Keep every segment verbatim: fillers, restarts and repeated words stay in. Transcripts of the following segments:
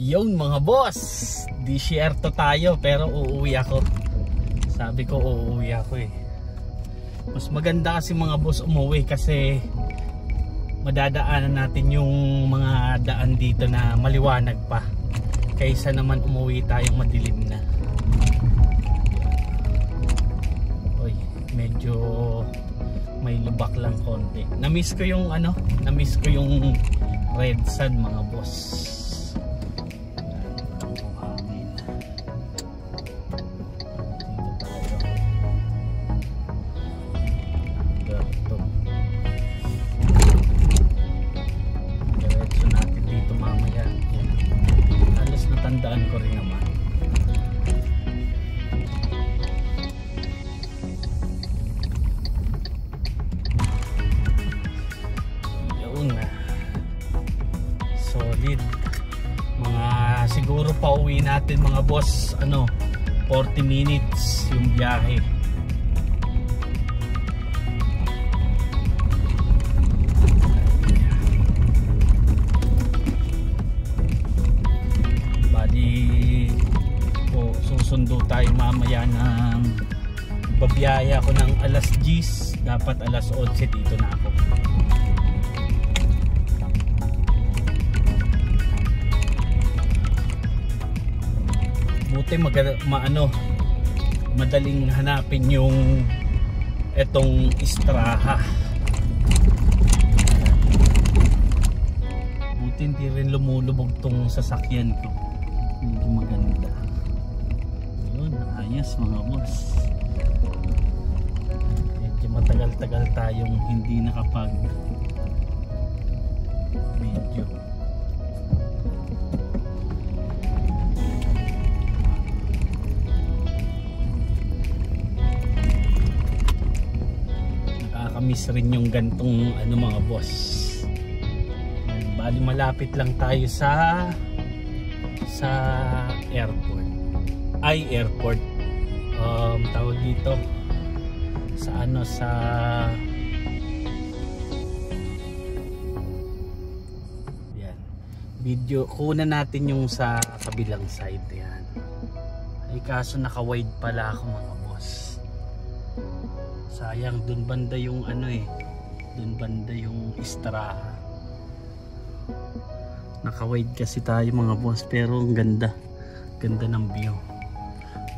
Yun mga boss, disyerto tayo pero uuwi ako. Sabi ko uuwi ako eh. Mas maganda kasi mga boss umuwi kasi madadaanan natin yung mga daan dito na maliwanag pa kaysa naman umuwi tayong madilim na. Oy, medyo may lubak lang konti. Na-miss ko yung ano, na-miss ko yung red sun mga boss. Siguro pauwi natin mga boss ano forty minutes yung biyahe. Bali po susundo tayo mamaya ng babiyaya ko ng alas diyes, dapat alas otse dito na ako. Mag, maano, madaling hanapin yung etong Istraha. Buti hindi rin lumulubog tong sasakyan ko. Hindi maganda. Ayun, ayos mga boss. Medyo matagal-tagal tayong hindi nakapag medyo miss rin yung gantong ano mga boss. Bali malapit lang tayo sa sa airport. Ay airport. Um tawag dito sa ano sa yan. Video kunan natin yung sa kabilang side yan. Ay kaso naka-wide pala ako mga boss. Sayang, dun banda yung ano eh. Dun banda yung Istraha. Naka-wide kasi tayo mga boss pero ang ganda. Ganda ng view.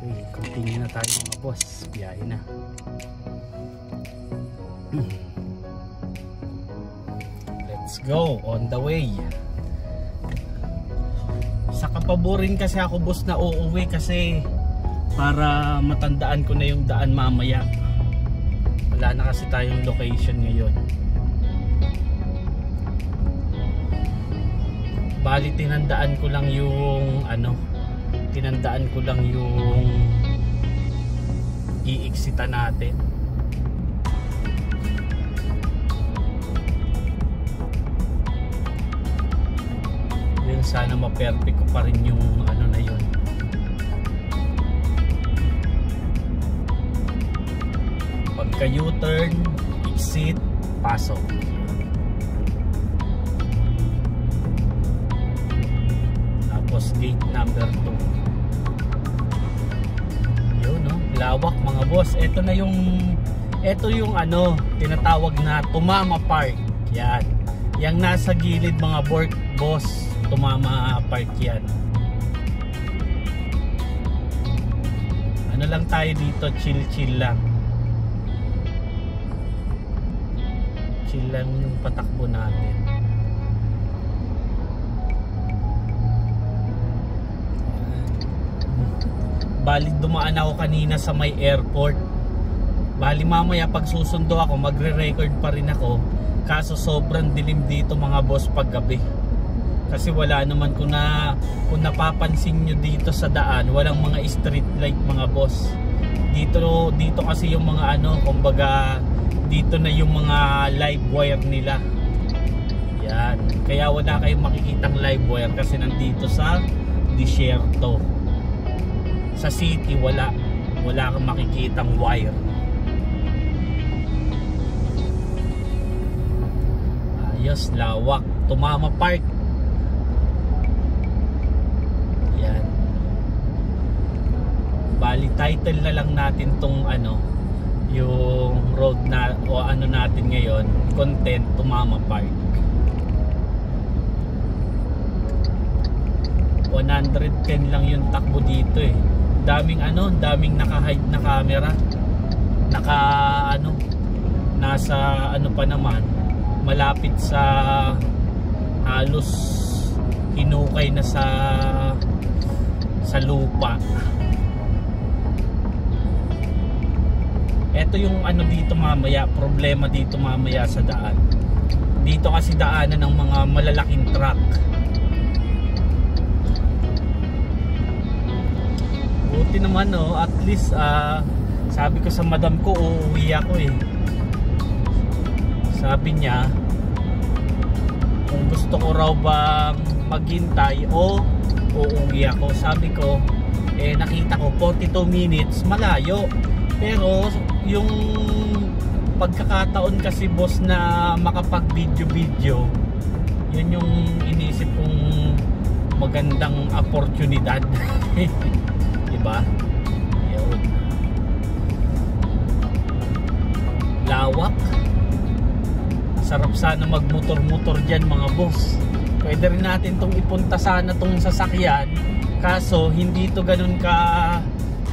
Okay, continue na tayo mga boss. Biyahe na. Let's go on the way. Sa kapaborin kasi ako boss na uuwi kasi para matandaan ko na yung daan mamaya. Wala na kasi tayong location ngayon. Bali tinandaan ko lang yung ano, tinandaan ko lang yung i-exita natin. Yun, sana ma-perfect ko pa rin yung ano na yun. Pagka U-turn, exit, pasok. Tapos gate number two. Yun, no? Lawak mga boss. Ito na yung ito yung ano, tinatawag na Thumamah Park. Yan. Yang nasa gilid mga board, boss, Thumamah Park yan. Ano lang tayo dito, chill-chill lang. Lang yung patakbo natin. Bali dumaan ako kanina sa may airport. Bali mamaya pag susundo ako magre-record pa rin ako kaso sobrang dilim dito mga boss pag gabi. Kasi wala naman kung, na, kung napapansin nyo dito sa daan walang mga street light mga boss. Dito, dito kasi yung mga ano kumbaga dito na yung mga live wire nila. Yan. Kaya wala kayong makikitang live wire kasi nandito sa disyerto. Sa city wala. Wala kang makikitang wire. Ayos, lawak. Thumamah Park. bali title na lang natin tong ano, yung road na o ano natin ngayon, content Thumamah Park. one ten lang yung takbo dito eh. Daming ano, daming naka-hide na camera. Naka ano, nasa ano pa naman, malapit sa halos hinukay na sa sa lupa. Ito yung ano dito mamaya, problema dito mamaya sa daan. Dito kasi daanan ng mga malalaking truck. Buti naman oh, at least uh, sabi ko sa madam ko, uuwi ako eh. Sabi niya kung gusto ko raw bang maghintay o uuwi ako. Sabi ko eh, nakita ko forty-two minutes, malayo. Pero yung pagkakataon kasi boss na makapag video video, yun yung inisip kong magandang oportunidad. Diba? Yun. Lawak. Sarap sana magmotor-motor dyan mga boss. Pwede rin natin itong ipunta sana itong sasakyan. Kaso hindi to ganun ka,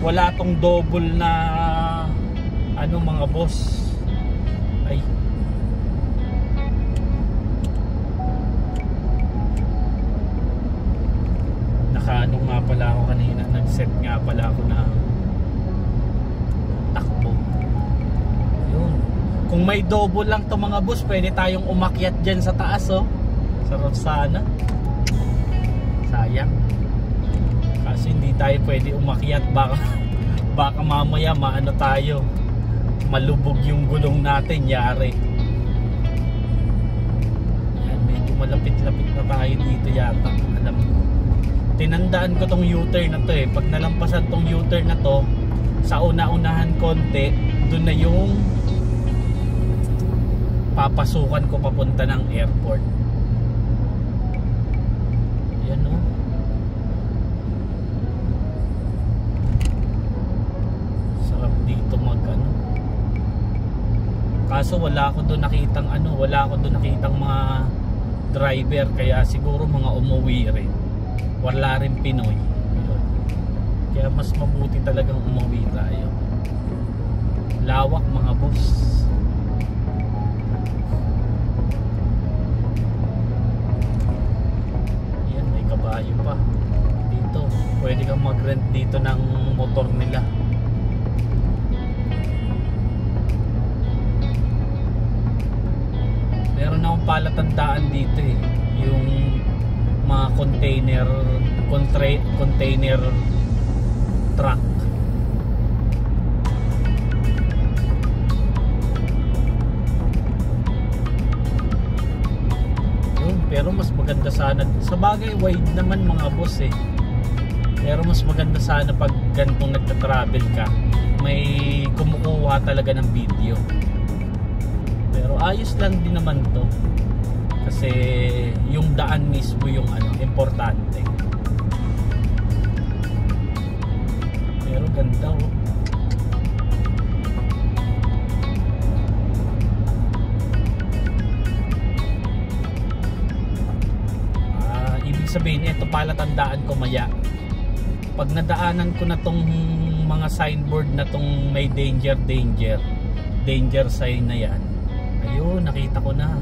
wala tong double na ano mga boss. Ay, nakaano nga pala ako kanina, nag-set nga pala ako na takbo. Yun. Kung may double lang to mga boss, pwede tayong umakyat dyan sa taas oh. Sarap sana. Sayang. Kasi hindi tayo pwede umakyat, baka baka mamaya maano tayo. Malubog yung gulong natin, yari. Ayan, medyo malapit-lapit na tayo dito yata. Alam mo. Tinandaan ko tong U-turn na to eh. Pag nalampasan tong U-turn na to, sa una-unahan konti, doon na yung papasukan ko papunta ng airport. Ayan o. Sarap dito mag ano. Kaso wala ko doon nakitang ano, wala ko doon nakitang mga driver, kaya siguro mga umuwi rin. Wala rin Pinoy. Ayan. Kaya mas mabuti talagang umuwi tayo. Lawak mga boss. Kabayo pa dito, pwede kang mag-rent dito ng motor nila. Meron akong palatandaan dito eh, yung mga container container truck. Pero mas maganda sana, sa bagay wide naman mga boss eh, pero mas maganda sana pag ganitong nagta-travel ka, may kumukuha talaga ng video. Pero ayos lang din naman to, kasi yung daan mismo yung ano, importante. Pero ganda oh. Sabihin, ito pala tandaan ko maya, pag nadaanan ko na tong mga signboard na tong may danger danger danger sign na yan, ayun, nakita ko na.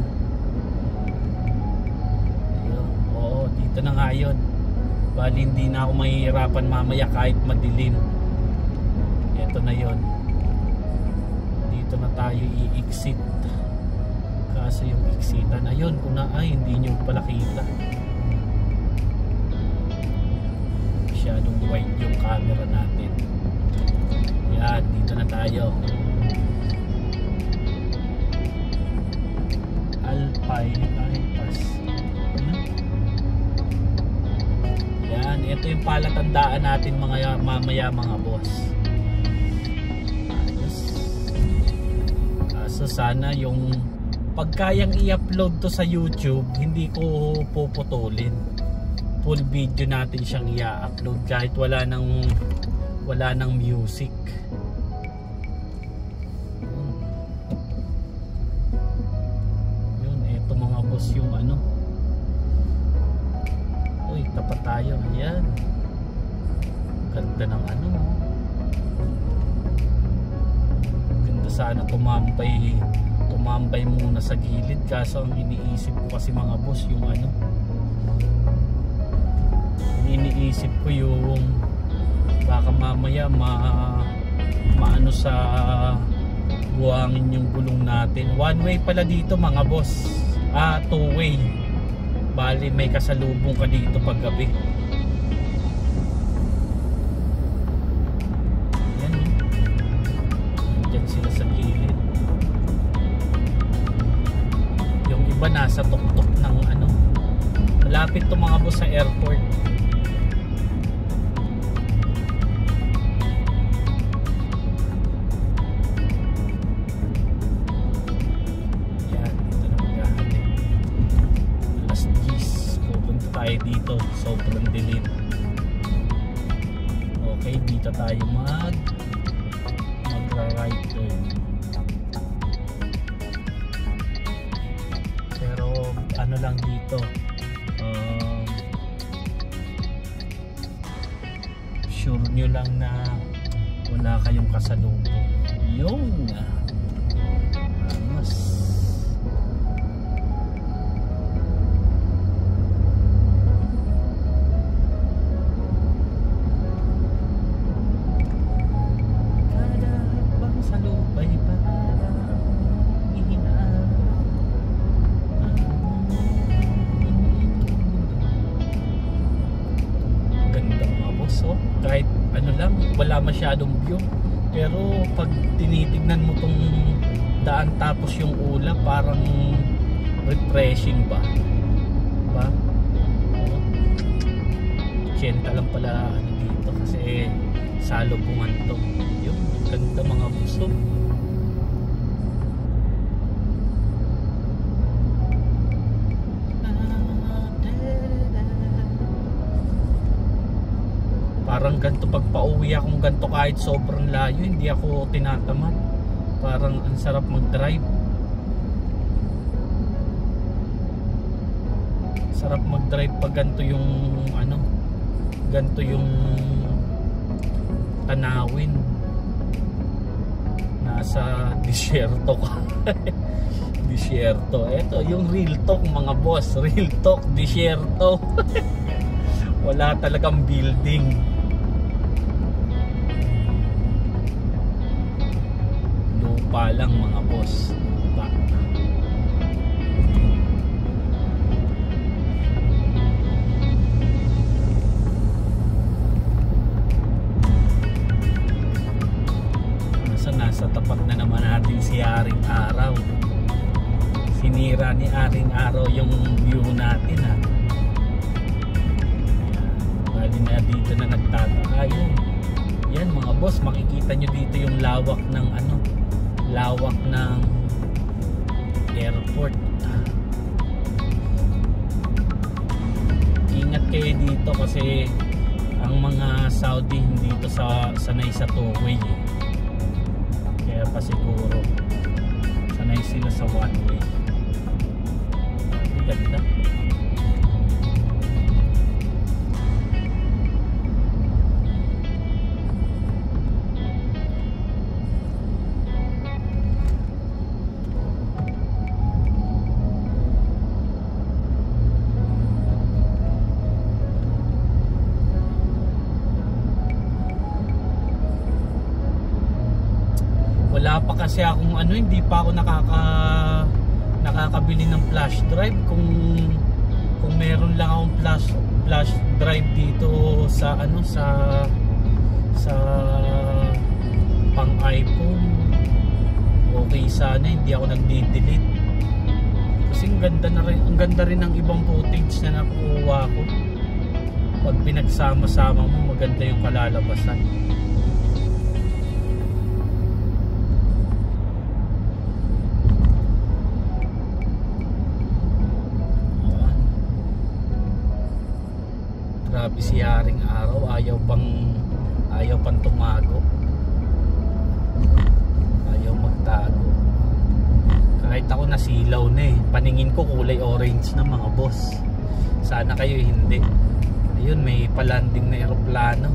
Ayun, oo, dito na nga yun. Bali hindi na ako mahihirapan mamaya kahit madilim. Ito na yun, dito na tayo i-exit. Kaso yung exitan, ayun, kung na ay hindi nyo pala kita, masyadong wide yung camera natin. Yan, dito na tayo. Alpine Bypass. Yan, ito yung palatandaan natin mga mamaya mga boss. Ayos. Kaso sana yung pagkayang i-upload to sa YouTube, hindi ko puputulin. Full video natin siyang i-upload kahit wala nang wala ng music. Yun, eto mga boss yung ano. Uy, tapat tayo. Ayan. Ganda ng ano. Ganda sana tumambay. Tumambay muna sa gilid. Kaso ang iniisip ko kasi mga boss yung ano. Iniisip ko yung baka mamaya ma maano sa buhangin yung gulong natin. One way pala dito mga boss. Ah, two way. Bali may kasalubong ka dito pag gabi. Yan. Diyan sila sa gilid. Yung iba nasa tuktok ng ano. Malapit to mga boss sa airport. Dito sobrang dilim. Okay, dito tayo mag magra-right turn. Pero ano lang dito, uh, sure nyo lang na wala kayong kasalubong. Yun, mas masyadong view, pero pag tinitignan mo tong daan tapos yung ulap, parang refreshing ba? Diba? Genta lang pala ano dito kasi salubungan to. Yung ganda mga puso. Parang ganito pag pauwi akong ganito kahit sobrang layo, hindi ako tinatamad. Parang ang sarap mag-drive. Sarap mag-drive pag ganito yung ano, ganito yung tanawin. Nasa disyerto ka. Disyerto. Eto yung real talk mga boss. Real talk, disyerto. Wala talagang building. Palang mga boss, diba? Nasa nasa tapat na naman natin si Aring Araw. Sinira ni Aring Araw yung view natin, ha. Bali na dito na nagtatakayo. Yan mga boss, makikita nyo dito yung lawak ng ano, lawak ng airport. Ingat kayo dito kasi ang mga Saudi hindi dito sa sanay sa two-way, kaya pa siguro sanay sila sa one-way. Ganda. Kasi akong ano, hindi pa ako nakaka nakakabili ng flash drive. Kung kung meron lang akong flash flash drive dito sa ano, sa sa pang iPhone, okay sana, hindi ako nagde-delete kasi ang ganda na rin, ang ganda rin ng ibang footage na nakuha ko. Pag pinagsama-sama mo, maganda yung kalalabasan. Si Haring Araw, ayaw pang Ayaw pang tumago, ayaw magtago. Kahit ako nasilaw na eh, paningin ko kulay orange na mga boss. Sana kayo hindi. Ayun, may palanding na aeroplano.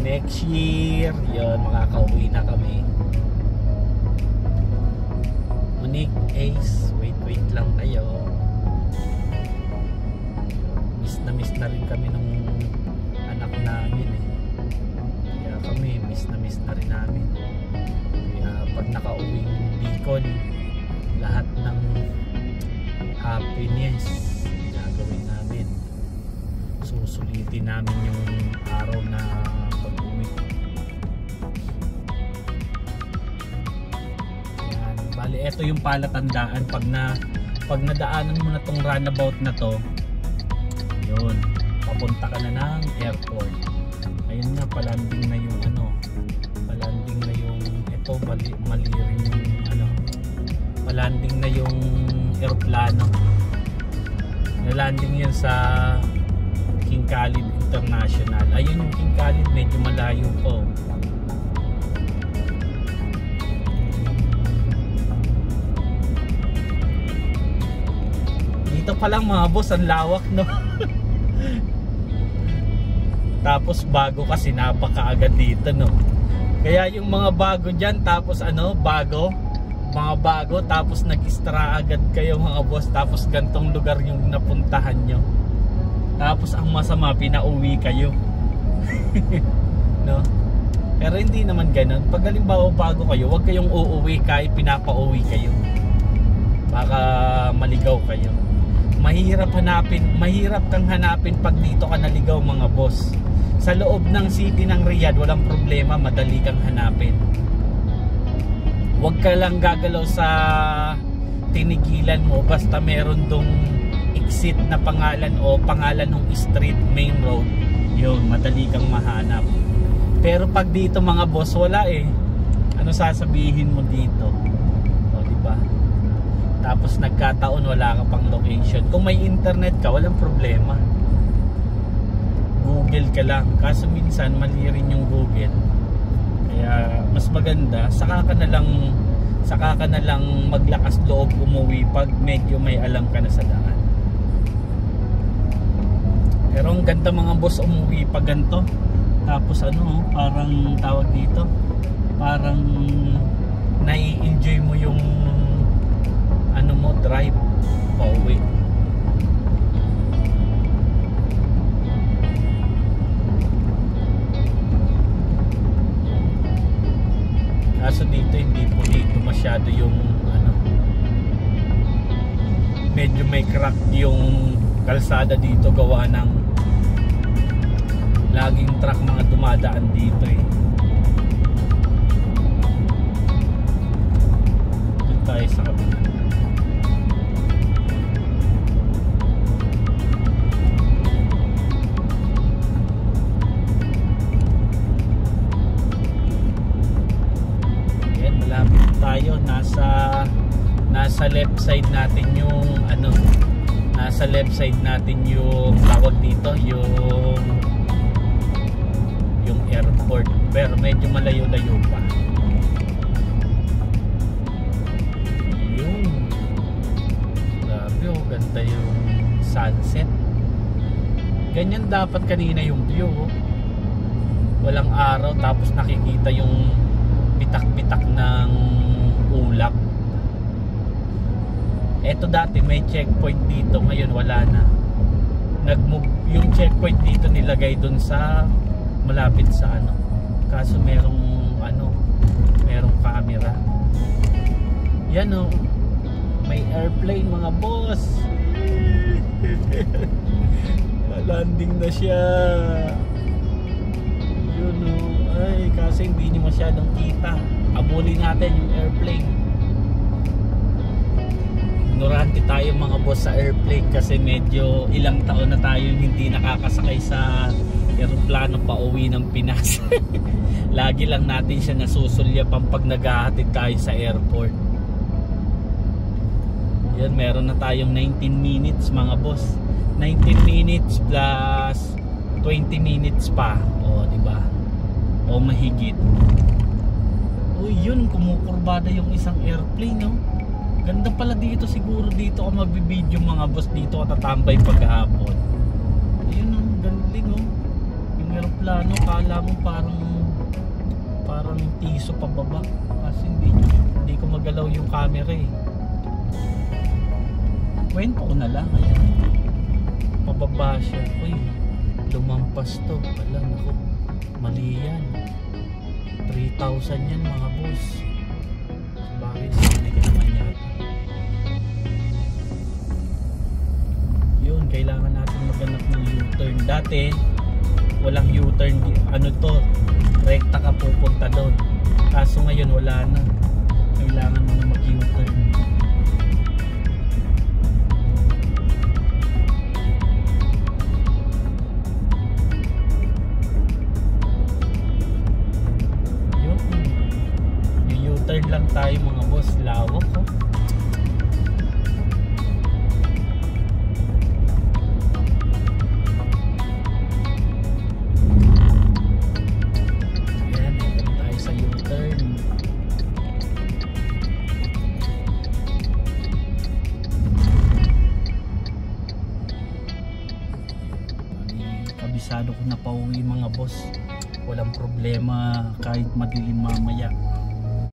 Next year, yun, makakauwi na kami. Unique Ace, wait wait lang kayo. Miss na miss na rin kami nung anak namin eh. Kaya kami miss na miss na rin namin. Kaya pag nakauwing Bicol, lahat ng happiness gagawin namin. Susulitin namin yung araw na pag-uwi. Bali, eto yung palatandaan pag na pag nadaanan mo na tong runabout na to. Yun, papunta ka na ng airport. Ayun nga, palanding na yung ano, palanding na yung eto, mali, mali rin yung ano, palanding na yung aeroplano. Nalanding yun sa King Khalid International. Ayun yung King Khalid, medyo malayo po. Dito pa lang mga boss, ang lawak no. Tapos bago kasi napakaagad dito no. Kaya yung mga bago dyan, tapos ano, bago, mga bago, tapos nag-istra agad kayo mga boss. Tapos gantong lugar yung napuntahan nyo. Tapos ang masama, pinauwi kayo. No? Pero hindi naman ganun. Pag halimbawa bago kayo, huwag kayong uuwi kahit pinapauwi kayo. Baka maligaw kayo. Mahirap hanapin, mahirap kang hanapin pag dito ka naligaw mga boss. Sa loob ng city ng Riyadh, walang problema, madali kang hanapin. Huwag ka lang gagalaw sa tinigilan mo basta meron dong exit na pangalan o pangalan ng street, main road. Yun, madali kang mahanap. Pero pag dito mga boss, wala eh. Ano sasabihin mo dito? O, diba? Tapos nagkataon wala ka pang location. Kung may internet ka, walang problema, Google ka lang. Kaso minsan mali rin yung Google. Kaya mas maganda saka ka na lang, saka ka na lang maglakas loob umuwi pag medyo may alam ka na sa daan. Pero ang ganda mga boss umuwi pag ganito. Tapos ano, parang tawag dito, parang nai-enjoy mo yung ano mo, drive pauwi. Kaso dito hindi po dito masyado yung ano, medyo may crack yung kalsada dito gawa ng laging truck mga dumadaan dito eh. Dito tayo sa kabila. nasa nasa left side natin yung ano, nasa left side natin yung tawag dito yung yung airport, pero medyo malayo-layo pa. Yun, grabe, oh, ganda yung sunset. Ganyan dapat kanina yung view, oh. Walang araw tapos nakikita yung bitak-bitak ng ulap. Eto dati may checkpoint dito, ngayon wala na. Nagmove yung checkpoint dito, nilagay dun sa malapit sa ano. Kaso merong ano, merong camera. Yan oh. May airplane mga boss. Landing na siya. Yun oh. Ay, kasi hindi niyo masyadong kita. Abulin natin yung airplane. Ignorante tayo mga boss sa airplane kasi medyo ilang taon na tayo hindi nakakasakay sa aeroplano pa uwi ng Pinas. Lagi lang natin siya nasusulyapan pag naghahatid tayo sa airport. Yan, meron na tayong nineteen minutes mga boss. nineteen minutes plus twenty minutes pa. O, diba? O, mahigit. O, yun. Kumukurbada yung isang airplane, no? Ganda pala dito. Siguro dito ako magbibideo, mga boss. Dito ako tatambay pagkahapon. Ayun, ang galing, oh. Yung aeroplano, kala mo parang parang tiso pababa. Kasi hindi, hindi ko magalaw yung camera, eh. Kwento ko na lang. Ayan. Pababa siya. Uy, lumampas to. Wala, naku. Mali yan. three thousand yan, mga boss. Bakit? Hindi ka naman yata. Yun, kailangan natin maganap ng U-turn. Dati, walang U-turn. Ano to? Rekta ka pupunta doon. Kaso ngayon, wala na. Kailangan mo na mag-U-turn. Lang tayo mga boss, lawak ko. Oh. Ayan, ito tayo sa U-turn. Kabisado ko na pauwi mga boss. Walang problema kahit madilim mamaya.